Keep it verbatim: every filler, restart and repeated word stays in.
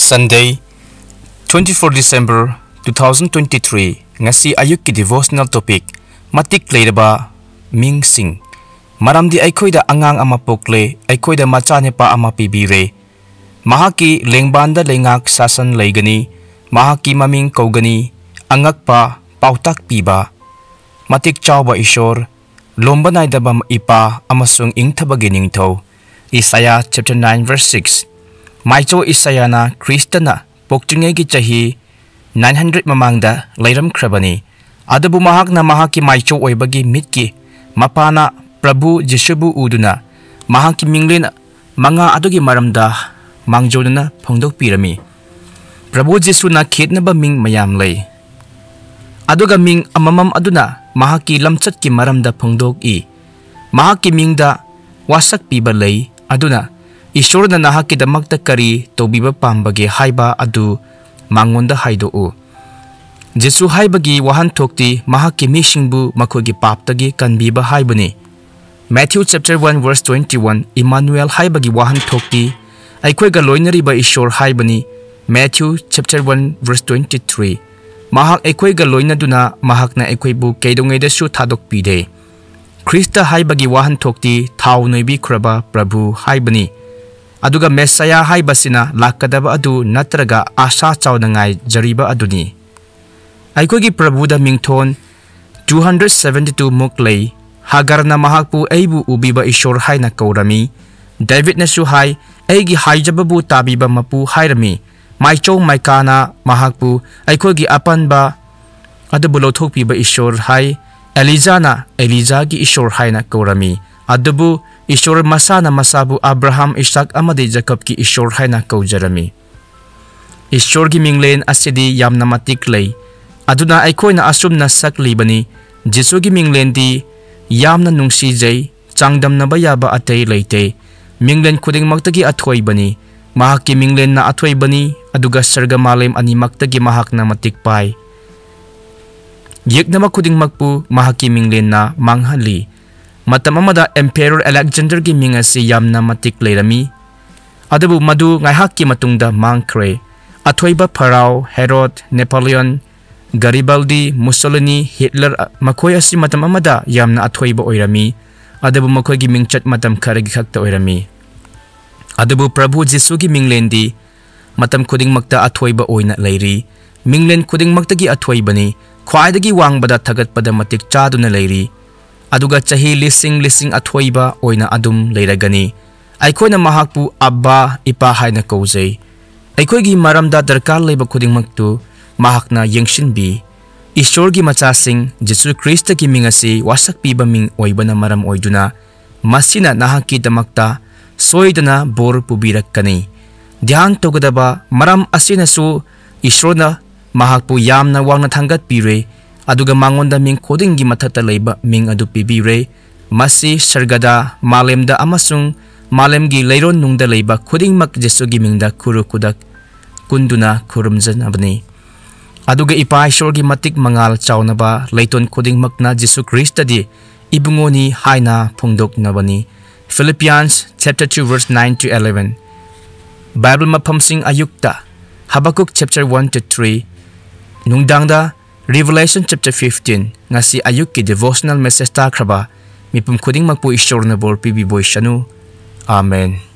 Sunday, twenty-fourth December two thousand twenty-three, Ngasi Ayuki devotional topic, Matik Ledaba Ming Sing. Madam Di Akuda Angang Ama Pokle, Akuda Machanipa Ama Pibire. Mahaki Lengbanda Lengak Sasan Lagani, Mahaki Maming Kogani, Angakpa Pautak Piba. Matik Chauba Ishor, Lomba Nai Daba Ipa Amasung Ink Tabagini To. Isaiah chapter nine verse six. Maicho Isaiah na Kristana pokchunge ki chahi nine hundred mamangda lairam krabani adabu mahak na mahaki maicho oibagi mitki mapana Prabhu Jisu uduna mahaki minglena manga adugi maramda mangjodana phongdok pirami Prabhu Jisu na khetnaba ming mayam lai aduga ming amamam aduna mahaki lamchat ki maramda phongdok I mahaki mingda wasak piba lai aduna Ishor na nahakidamagta kari tobiba pambagi haiba adu mangonda haidou. Jisu haibagi wahan tokti mahaki mishingbu makogi paptagi kanbiba haibani. Matthew chapter one verse twenty-one Immanuel haibagi wahan tokti aikwega loinari ba Ishor haibani. Matthew chapter one verse twenty-three Mahak aikwega loinaduna mahak na aikwebu kaidongeda su thadok pide. Krista haibagi wahan tokti thau noibi kraba Prabhu haibani. Aduga Messiah haibasina lakadaba adu natraga asa chaudangai jariba aduni. Aikogi Prabhu da Mington two hundred seventy-two muklei hagarna mahakpu aibu ubiba Ishor haina Korami. David Nesu hai aigi Hajababu tabiba mapu hairami. Maicho maikana mahakpu aikogi apanba adubulothopiba Ishor hai Eliza na Eliza gi Ishor haina Korami. Adubu Ishor masana masabu Abraham Isaac amadi Jacob ki Ishor haina kaujarami. Ishor gi minglen asidi yamna matik lei. Aduna aikoina asumna saklibani. Jisu gi minglen di yamna nungsi jai changdamna bayaba atei leite. Minglen kuding magtagi athoi bani. Mahaki minglen na athoi bani. Aduga sarga malem ani magtagi mahakna matik pai. Yeknama kuding magpu mahaki minglen na manghali. Matamamada Emperor Alexander gi mingasi yamna matik leirami. Adabu madu ngaihaki matunda mancre. Athoiba Parau, Herod, Napoleon, Garibaldi, Mussolini, Hitler makoi asi matamamada yamna athoiba oirami. Adabu makoi gi mingchat matam karagi khakta oirami. Adabu Prabhu Jisu gi minglendi matam kuding magta athoiba oina leiri. Minglen kuding magtagi athoibani. Khwaidagi wangbada thagatpada matik chaduna leiri. Aduga chahi lising lising athoiba oina adum leiragani. Aikoina mahakpu abba ipa haina kaujai. Aikoigi maramda darkar leba kudingmaktu mahakna yengshinbi. Ishorgi machasing Jisu Krista ki mingasi wasak piba ming oibana maram oiduna. Masina nahaki damakta soidana bor pubirakani. Dhyan togadaba maram asinasu Ishorna mahakpu yamna wangna thangat pire. Aduga mangonda ming kodingi matata leba ming adu pibire masi sargada malemda amasung malemgi leiron nungda leba kodingmak Jesugi mingda kurukudak kunduna kurumjan abani aduga ipa Ishorgi matik mangal chaunaba leiton kodingmakna Jisu Krista di ibungoni haina phongdok nabani Philippians chapter two verse nine to eleven Bible maphamsing ayukta Habakuk chapter one to three nungdangda Revelation chapter fifteen Ngasi Ayuki devotional message takraba mipum kuding magpu Ishor na bor pibiboy shanu. Amen.